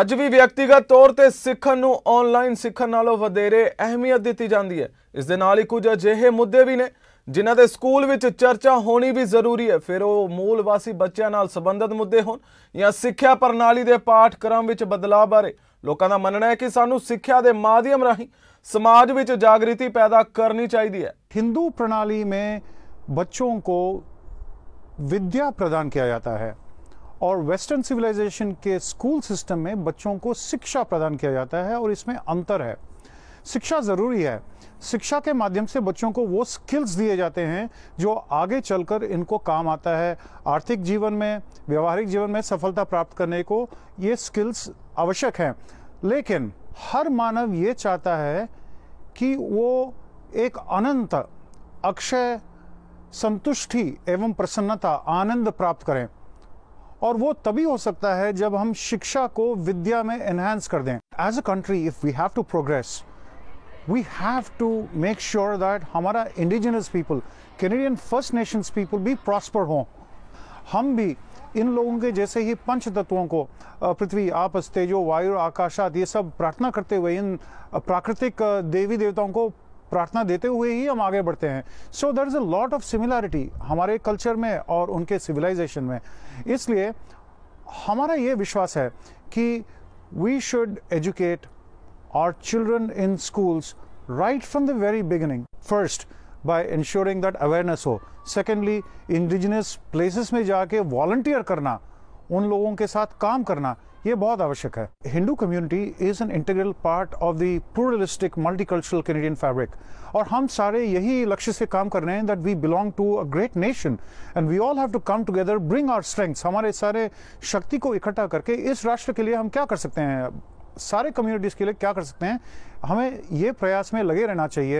ਅੱਜ ਵੀ ਵਿਅਕਤੀਗਤ ਤੌਰ ਤੇ ਸਿੱਖਣ ਨੂੰ ਆਨਲਾਈਨ ਸਿੱਖਣ ਨਾਲੋਂ ਵਧੇਰੇ ਅਹਿਮੀਅਤ ਦਿੱਤੀ ਜਾਂਦੀ ਹੈ। ਇਸ ਦੇ ਨਾਲ ਹੀ ਕੁਝ ਅਜਿਹੇ ਮੁੱਦੇ ਵੀ ਨੇ ਜਿਨ੍ਹਾਂ ਦੇ ਸਕੂਲ ਵਿੱਚ ਚਰਚਾ ਹੋਣੀ ਵੀ ਜ਼ਰੂਰੀ ਹੈ, ਫਿਰ ਉਹ ਮੂਲ ਵਾਸੀ ਬੱਚਿਆਂ ਨਾਲ ਸੰਬੰਧਿਤ ਮੁੱਦੇ ਹੋਣ ਜਾਂ ਸਿੱਖਿਆ ਪ੍ਰਣਾਲੀ ਦੇ ਪਾਠਕ੍ਰਮ ਵਿੱਚ ਬਦਲਾਅ ਬਾਰੇ। ਲੋਕਾਂ ਦਾ ਮੰਨਣਾ ਹੈ ਕਿ ਸਾਨੂੰ ਸਿੱਖਿਆ ਦੇ ਮਾਧਿਅਮ ਰਾਹੀਂ समाज में जागृति पैदा करनी चाहिए। हिंदू प्रणाली में बच्चों को विद्या प्रदान किया जाता है और वेस्टर्न सिविलाइजेशन के स्कूल सिस्टम में बच्चों को शिक्षा प्रदान किया जाता है और इसमें अंतर है। शिक्षा ज़रूरी है, शिक्षा के माध्यम से बच्चों को वो स्किल्स दिए जाते हैं जो आगे चलकर इनको काम आता है, आर्थिक जीवन में, व्यावहारिक जीवन में सफलता प्राप्त करने को ये स्किल्स आवश्यक हैं। लेकिन हर मानव ये चाहता है कि वो एक अनंत अक्षय संतुष्टि एवं प्रसन्नता आनंद प्राप्त करें और वो तभी हो सकता है जब हम शिक्षा को विद्या में एनहांस कर दें। As a country if we have to progress we have to make sure that हमारा indigenous people, Canadian First Nations people भी प्रॉस्पर हों। हम भी इन लोगों के जैसे ही पंच तत्वों को पृथ्वी, आपस, तेजो, वायु, आकाशात ये सब प्रार्थना करते हुए, इन प्राकृतिक देवी देवताओं को प्रार्थना देते हुए ही हम आगे बढ़ते हैं। So there is a lot of similarity हमारे कल्चर में और उनके सिविलाइजेशन में। इसलिए हमारा ये विश्वास है कि we should educate our children in schools right from the very beginning. First by ensuring that awareness हो, secondly indigenous places में जाके volunteer करना, उन लोगों के साथ काम करना ये बहुत आवश्यक है। Hindu community is an integral part of the pluralistic multicultural Canadian fabric और हम सारे यही लक्ष्य से काम कर रहे हैं that we belong to a great nation and we all have to come together, bring our strengths, हमारे सारे शक्ति को इकट्ठा करके इस राष्ट्र के लिए हम क्या कर सकते हैं, सारे कम्युनिटीज़ के लिए क्या कर सकते हैं, हमें ये प्रयास में लगे रहना चाहिए।